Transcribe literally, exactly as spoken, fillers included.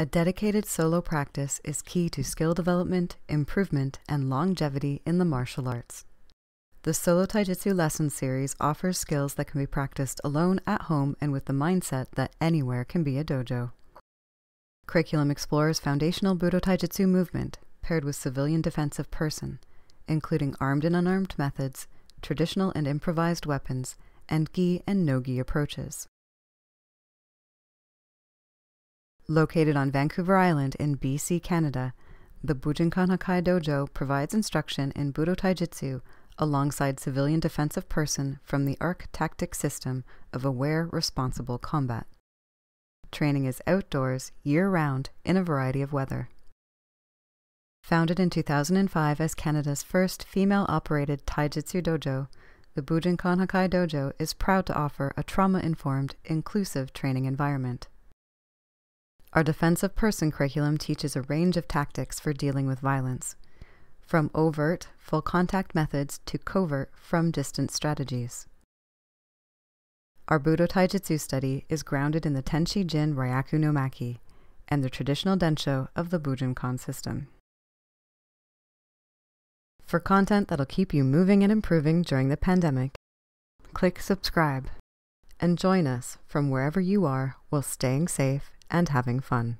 A dedicated solo practice is key to skill development, improvement, and longevity in the martial arts. The Solo Taijutsu lesson series offers skills that can be practiced alone at home and with the mindset that anywhere can be a dojo. Curriculum explores foundational Budo Taijutsu movement paired with civilian defensive person, including armed and unarmed methods, traditional and improvised weapons, and gi and no-gi approaches. Located on Vancouver Island in B C, Canada, the Bujinkan Hakkei Dojo provides instruction in Budo Taijutsu alongside civilian defensive person from the A R C-tactic system of aware, responsible combat. Training is outdoors, year-round, in a variety of weather. Founded in two thousand five as Canada's first female-operated Taijutsu dojo, the Bujinkan Hakkei Dojo is proud to offer a trauma-informed, inclusive training environment. Our defensive person curriculum teaches a range of tactics for dealing with violence, from overt, full-contact methods to covert, from-distance strategies. Our Budo Taijutsu study is grounded in the Tenshi Jin Ryaku no Maki and the traditional Densho of the Bujinkan system. For content that'll keep you moving and improving during the pandemic, click subscribe and join us from wherever you are while staying safe and having fun.